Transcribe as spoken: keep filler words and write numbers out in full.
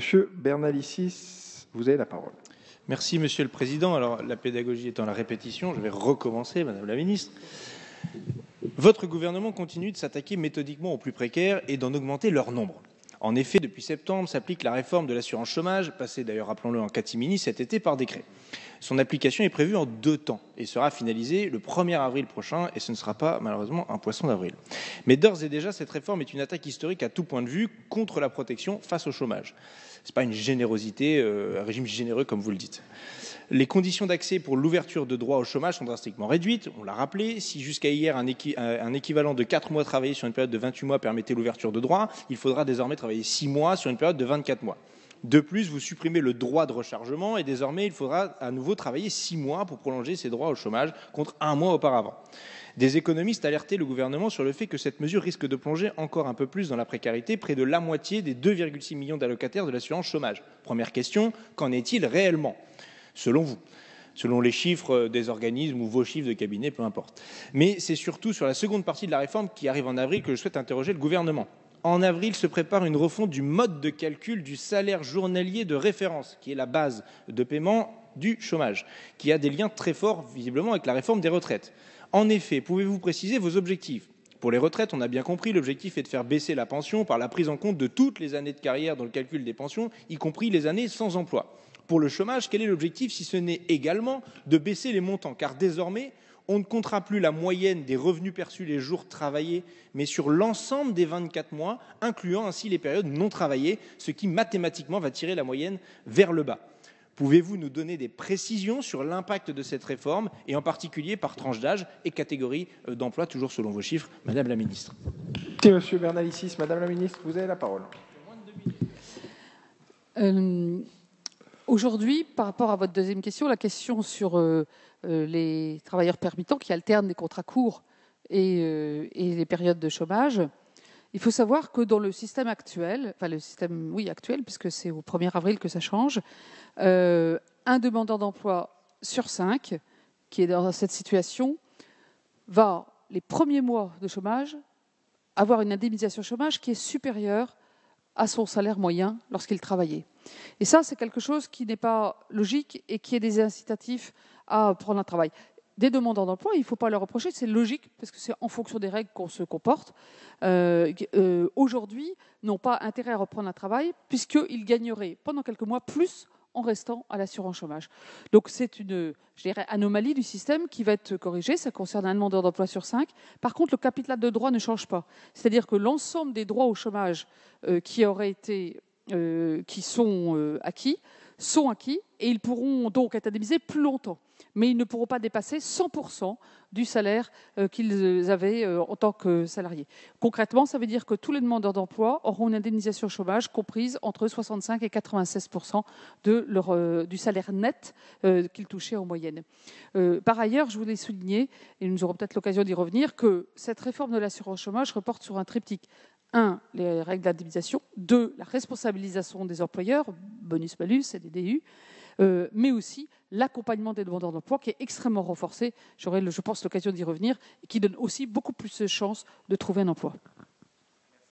Monsieur Bernalicis, vous avez la parole. Merci, Monsieur le Président. Alors, la pédagogie étant la répétition, je vais recommencer, Madame la Ministre. Votre gouvernement continue de s'attaquer méthodiquement aux plus précaires et d'en augmenter leur nombre. En effet, depuis septembre s'applique la réforme de l'assurance chômage, passée d'ailleurs, rappelons-le, en catimini cet été par décret. Son application est prévue en deux temps et sera finalisée le premier avril prochain, et ce ne sera pas malheureusement un poisson d'avril. Mais d'ores et déjà, cette réforme est une attaque historique à tout point de vue contre la protection face au chômage. Ce n'est pas une générosité, euh, un régime généreux comme vous le dites. Les conditions d'accès pour l'ouverture de droits au chômage sont drastiquement réduites, on l'a rappelé. Si jusqu'à hier, un, équi un équivalent de quatre mois travaillés sur une période de vingt-huit mois permettait l'ouverture de droits, il faudra désormais travailler six mois sur une période de vingt-quatre mois. De plus, vous supprimez le droit de rechargement et désormais, il faudra à nouveau travailler six mois pour prolonger ces droits au chômage, contre un mois auparavant. Des économistes alertaient le gouvernement sur le fait que cette mesure risque de plonger encore un peu plus dans la précarité, près de la moitié des deux virgule six millions d'allocataires de l'assurance chômage. Première question, qu'en est-il réellement, selon vous ? Selon les chiffres des organismes ou vos chiffres de cabinet, peu importe. Mais c'est surtout sur la seconde partie de la réforme qui arrive en avril que je souhaite interroger le gouvernement. En avril se prépare une refonte du mode de calcul du salaire journalier de référence, qui est la base de paiement du chômage, qui a des liens très forts visiblement avec la réforme des retraites. En effet, pouvez-vous préciser vos objectifs ? Pour les retraites, on a bien compris, l'objectif est de faire baisser la pension par la prise en compte de toutes les années de carrière dans le calcul des pensions, y compris les années sans emploi. Pour le chômage, quel est l'objectif si ce n'est également de baisser les montants ? Car désormais, on ne comptera plus la moyenne des revenus perçus les jours travaillés, mais sur l'ensemble des vingt-quatre mois, incluant ainsi les périodes non travaillées, ce qui mathématiquement va tirer la moyenne vers le bas. Pouvez-vous nous donner des précisions sur l'impact de cette réforme, et en particulier par tranche d'âge et catégorie d'emploi, toujours selon vos chiffres, Madame la Ministre ? Merci, Monsieur Bernalicis. Madame la Ministre, vous avez la parole. Euh... Aujourd'hui, par rapport à votre deuxième question, la question sur euh, les travailleurs permittents qui alternent les contrats courts et, euh, et les périodes de chômage, il faut savoir que dans le système actuel, enfin le système oui, actuel, puisque c'est au premier avril que ça change, euh, un demandeur d'emploi sur cinq qui est dans cette situation va, les premiers mois de chômage, avoir une indemnisation chômage qui est supérieure à son salaire moyen lorsqu'il travaillait. Et ça, c'est quelque chose qui n'est pas logique et qui est des incitatifs à prendre un travail. Des demandeurs d'emploi, il ne faut pas leur reprocher, c'est logique, parce que c'est en fonction des règles qu'on se comporte. Euh, euh, Aujourd'hui, n'ont pas intérêt à reprendre un travail, puisqu'ils gagneraient pendant quelques mois plus en restant à l'assurance chômage. Donc c'est une, je dirais, anomalie du système qui va être corrigée. Ça concerne un demandeur d'emploi sur cinq. Par contre, le capital de droit ne change pas. C'est-à-dire que l'ensemble des droits au chômage euh, qui auraient été... Euh, qui sont euh, acquis, sont acquis et ils pourront donc être indemnisés plus longtemps. Mais ils ne pourront pas dépasser cent pour cent du salaire euh, qu'ils avaient euh, en tant que salariés. Concrètement, ça veut dire que tous les demandeurs d'emploi auront une indemnisation chômage comprise entre soixante-cinq et quatre-vingt-seize pour cent de leur, euh, du salaire net euh, qu'ils touchaient en moyenne. Euh, par ailleurs, je voulais souligner, et nous aurons peut-être l'occasion d'y revenir, que cette réforme de l'assurance chômage reporte sur un triptyque. Un, les règles d'indemnisation. Deux, la responsabilisation des employeurs, bonus-malus, C D D U, euh, mais aussi l'accompagnement des demandeurs d'emploi qui est extrêmement renforcé. J'aurai, je pense, l'occasion d'y revenir et qui donne aussi beaucoup plus de chances de trouver un emploi.